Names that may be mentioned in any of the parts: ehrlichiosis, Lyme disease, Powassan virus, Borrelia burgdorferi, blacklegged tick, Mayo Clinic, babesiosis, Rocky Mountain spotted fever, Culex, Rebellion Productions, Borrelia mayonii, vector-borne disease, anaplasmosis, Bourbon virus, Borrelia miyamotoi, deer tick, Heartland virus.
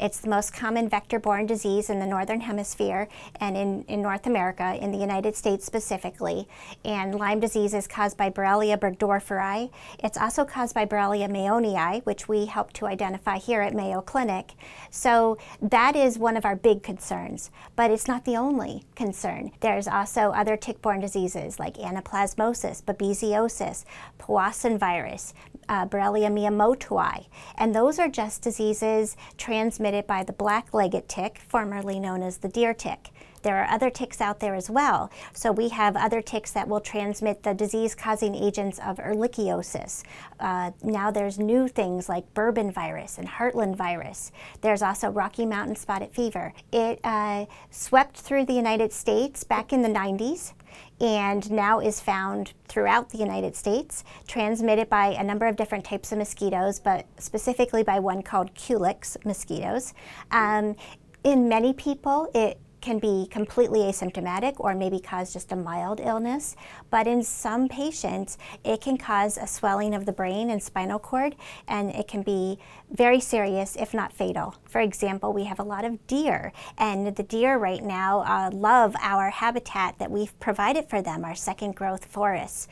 It's the most common vector-borne disease in the Northern Hemisphere and in North America, in the United States specifically. And Lyme disease is caused by Borrelia burgdorferi. It's also caused by Borrelia mayonii, which we help to identify here at Mayo Clinic. So that is one of our big concerns, but it's not the only concern. There's also other tick-borne diseases like anaplasmosis, babesiosis, Powassan virus, Borrelia miyamotoi, and those are just diseases transmitted by the black-legged tick, formerly known as the deer tick. There are other ticks out there as well. So we have other ticks that will transmit the disease-causing agents of ehrlichiosis. Now there's new things like Bourbon virus and Heartland virus. There's also Rocky Mountain spotted fever. It swept through the United States back in the 90s and now is found throughout the United States, transmitted by a number of different types of mosquitoes, but specifically by one called Culex mosquitoes. In many people, it can be completely asymptomatic or maybe cause just a mild illness, but in some patients it can cause a swelling of the brain and spinal cord, and it can be very serious if not fatal. For example, we have a lot of deer, and the deer right now love our habitat that we've provided for them, our second growth forests.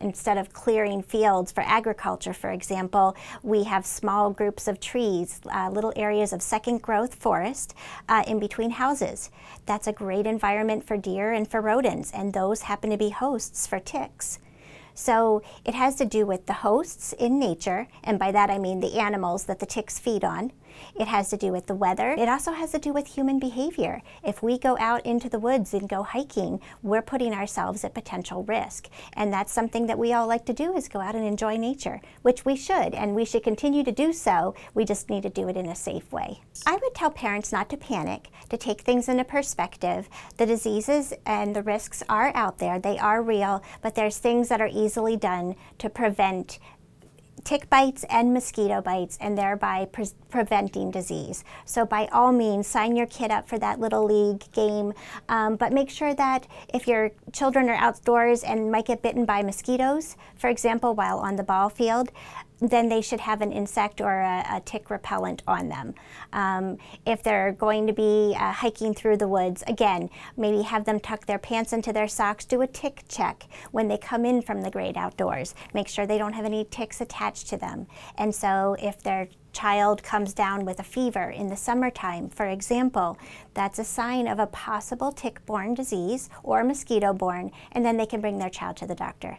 Instead of clearing fields for agriculture, for example, we have small groups of trees, little areas of second growth forest in between houses. That's a great environment for deer and for rodents, and those happen to be hosts for ticks. So it has to do with the hosts in nature, and by that I mean the animals that the ticks feed on. It has to do with the weather. It also has to do with human behavior. If we go out into the woods and go hiking, we're putting ourselves at potential risk. And that's something that we all like to do, is go out and enjoy nature, which we should, and we should continue to do so. We just need to do it in a safe way. I would tell parents not to panic, to take things into perspective. The diseases and the risks are out there. They are real, but there's things that are easily done to prevent tick bites and mosquito bites, and thereby preventing disease. So by all means, sign your kid up for that little league game, but make sure that if your children are outdoors and might get bitten by mosquitoes, for example, while on the ball field, then they should have an insect or a tick repellent on them. If they're going to be hiking through the woods, again, maybe have them tuck their pants into their socks, do a tick check when they come in from the great outdoors. Make sure they don't have any ticks attached to them. And so if their child comes down with a fever in the summertime, for example, that's a sign of a possible tick-borne disease or mosquito-borne, and then they can bring their child to the doctor.